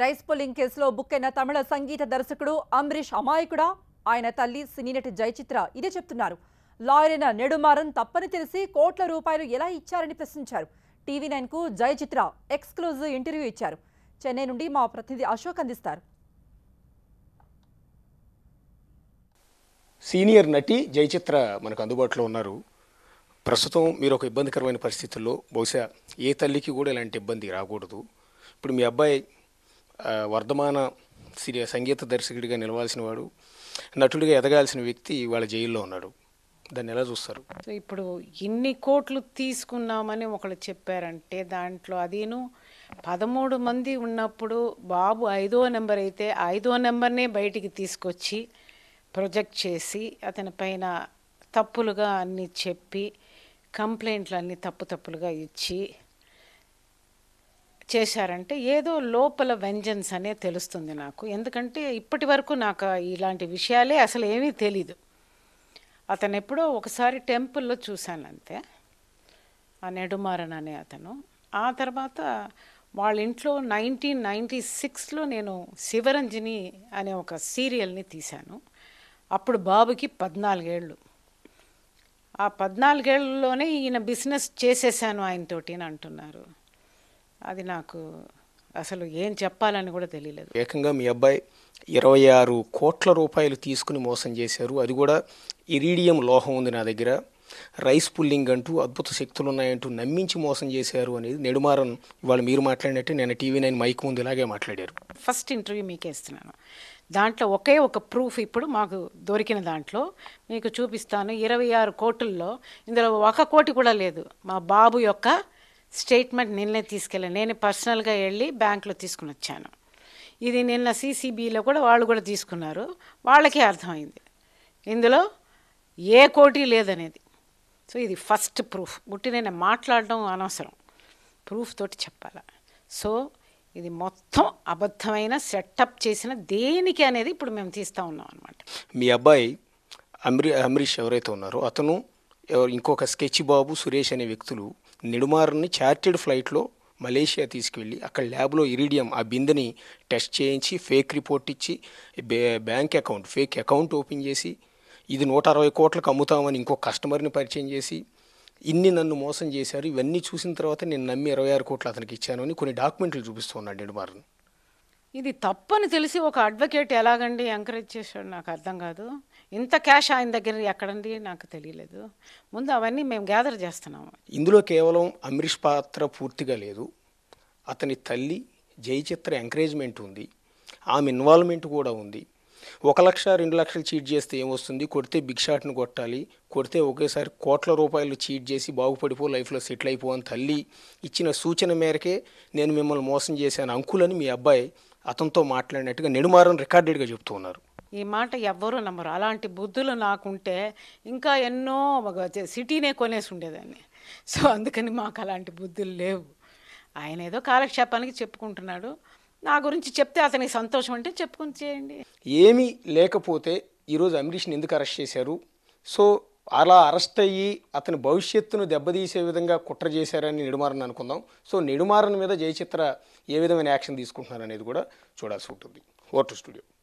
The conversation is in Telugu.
రైస్ పుల్లింగ్ కేసులో బుక్ అయిన తమిళ సంగీత దర్శకుడు అంబరీష్ అమాయకుడా? ఆయన తల్లి సినీనటి జయచిత్ర ఇదే చెప్తున్నారు. లాయర్ అయిన నెడుమారన్ తప్పని తెలిసి కోట్ల రూపాయలు ఎలా ఇచ్చారని ప్రశ్నించారు. టీవీ9కు జయచిత్ర ఎక్స్క్లూజివ్ ఇంటర్వ్యూ ఇచ్చారు. చెన్నై నుండి మా ప్రతినిధి అశోక్ అందిస్తారు. సీనియర్ నటి జయచిత్ర మనకు అందుబాటులో ఉన్నారు. ప్రస్తుతం మీరు ఒక ఇబ్బందికరమైన పరిస్థితుల్లో, బహుశా ఏ తల్లికి కూడా ఇలాంటి ఇబ్బంది రాకూడదు. ఇప్పుడు మీ అబ్బాయి వర్ధమాన సంగీత దర్శకుడిగా నిలవాల్సిన వాడు, నటుడిగా ఎదగాల్సిన వ్యక్తి వాళ్ళ జైల్లో ఉన్నాడు. దాన్ని ఎలా చూస్తారు? ఇప్పుడు ఇన్ని కోట్లు తీసుకున్నామని ఒకళ్ళు చెప్పారంటే దాంట్లో అదేను 13 మంది ఉన్నప్పుడు బాబు 5వ నెంబర్ అయితే 5వ నెంబర్నే బయటికి తీసుకొచ్చి ప్రొజెక్ట్ చేసి అతని పైన తప్పులుగా అన్నీ చెప్పి కంప్లైంట్లు అన్నీ తప్పుగా ఇచ్చి చేశారంటే ఏదో లోపల వెంజన్స్ అనే తెలుస్తుంది నాకు. ఎందుకంటే ఇప్పటి వరకు నాకు ఇలాంటి విషయాలే అసలు ఏమీ తెలీదు. అతను ఎప్పుడో ఒకసారి టెంపుల్లో చూశాను అంతే, ఆ నెడుమారన్ అనే అతను. ఆ తర్వాత వాళ్ళ ఇంట్లో 1996లో నేను శివరంజని అనే ఒక సీరియల్ని తీశాను. అప్పుడు బాబుకి 14 ఏళ్ళు. ఆ 14 ఏళ్ళలోనే ఈయన బిజినెస్ చేసేసాను ఆయనతోటి అని అంటున్నారు. అది నాకు అసలు ఏం చెప్పాలని కూడా తెలియలేదు. ఏకంగా మీ అబ్బాయి 26 కోట్ల రూపాయలు తీసుకుని మోసం చేశారు. అది కూడా ఇరీడియం లోహం ఉంది నా దగ్గర, రైస్ పుల్లింగ్ అంటూ అద్భుత శక్తులు ఉన్నాయంటూ నమ్మించి మోసం చేశారు అనేది నెడుమారన్ వాళ్ళు మీరు మాట్లాడినట్టే నేను టీవీ9 మైక్ ముందు ఇలాగే మాట్లాడారు. ఫస్ట్ ఇంటర్వ్యూ మీకే ఇస్తున్నాను. దాంట్లో ఒకే ఒక ప్రూఫ్ ఇప్పుడు మాకు దొరికిన దాంట్లో మీకు చూపిస్తాను. 26 కోట్లలో ఇందులో 1 కోటి కూడా లేదు. మా బాబు యొక్క స్టేట్మెంట్ నిన్నే తీసుకెళ్ళాను, నేను పర్సనల్గా వెళ్ళి బ్యాంకులో తీసుకుని వచ్చాను. ఇది నిన్న CCBలో కూడా వాళ్ళు కూడా తీసుకున్నారు, వాళ్ళకే అర్థమైంది ఇందులో ఏ కోటి లేదనేది. సో ఇది ఫస్ట్ ప్రూఫ్. గుట్టి నేను మాట్లాడడం అనవసరం, ప్రూఫ్ తోటి చెప్పాలి. సో ఇది మొత్తం అబద్ధమైన సెటప్ చేసిన దేనికి అనేది ఇప్పుడు మేము తీస్తూ ఉన్నాం అనమాట. మీ అబ్బాయి అంబరీష్ ఎవరైతే ఉన్నారో అతను, ఇంకొక స్కెచ్ బాబు, సురేష్ అనే వ్యక్తులు నెడుమారన్ని చార్టెడ్ ఫ్లైట్లో మలేషియా తీసుకువెళ్ళి అక్కడ ల్యాబ్లో ఇరీడియం ఆ బిందెని టెస్ట్ చేయించి ఫేక్ రిపోర్ట్ ఇచ్చి bank account fake account open చేసి ఇది 160 కోట్లకు అమ్ముతామని ఇంకో కస్టమర్ని పరిచయం చేసి ఇన్ని నన్ను మోసం చేశారు. ఇవన్నీ చూసిన తర్వాత నేను నమ్మి 26 కోట్లు అతనికి ఇచ్చాను అని కొన్ని డాక్యుమెంట్లు చూపిస్తున్నాడు నెడుమారన్. ఇది తప్పని తెలిసి ఒక అడ్వకేట్ ఎలాగండి ఎంకరేజ్ చేశాడు నాకు అర్థం కాదు. ఇంత క్యాష్ ఆయన దగ్గర ఎక్కడండి నాకు తెలియలేదు. ముందు అవన్నీ మేము గ్యాదర్ చేస్తున్నాము. ఇందులో కేవలం అంబరీష్ పాత్ర పూర్తిగా లేదు, అతని తల్లి జయచిత్ర ఎంకరేజ్మెంట్ ఉంది, ఆమె ఇన్వాల్వ్మెంట్ కూడా ఉంది. 1 లక్ష 2 లక్షలు చీట్ చేస్తే ఏమొస్తుంది? కొడితే బిగ్ షాట్ను కొట్టాలి, కొడితే ఒకేసారి కోట్ల రూపాయలు చీట్ చేసి బాగుపడిపో, లైఫ్లో సెటిల్ అయిపో అని తల్లి ఇచ్చిన సూచన మేరకే నేను మిమ్మల్ని మోసం చేశాను అంకుల్ అని మీ అబ్బాయి అతనితో మాట్లాడినట్టుగా నెడుమారన్ రికార్డెడ్గా చెప్తూ ఉన్నారు. ఈ మాట ఎవ్వరూ నమ్మరు. అలాంటి బుద్ధులు నాకుంటే ఇంకా ఎన్నో సిటీనే కొనేసి ఉండేదాన్ని. సో అందుకని మాకు అలాంటి బుద్ధులు లేవు. ఆయన ఏదో కాలక్షేపానికి చెప్పుకుంటున్నాడు. నా గురించి చెప్తే అతనికి సంతోషం అంటే చెప్పుకుని చేయండి. ఏమీ లేకపోతే ఈరోజు అంబరీష్ని ఎందుకు అరెస్ట్ చేశారు? సో అలా అరెస్ట్ అయ్యి అతని భవిష్యత్తును దెబ్బతీసే విధంగా కుట్ర చేశారని నెడుమారన్ అనుకుందాం. సో నెడుమారన్ మీద జయచిత్ర ఏ విధమైన యాక్షన్ తీసుకుంటున్నారు అనేది కూడా చూడాల్సి ఉంటుంది. Vote studio.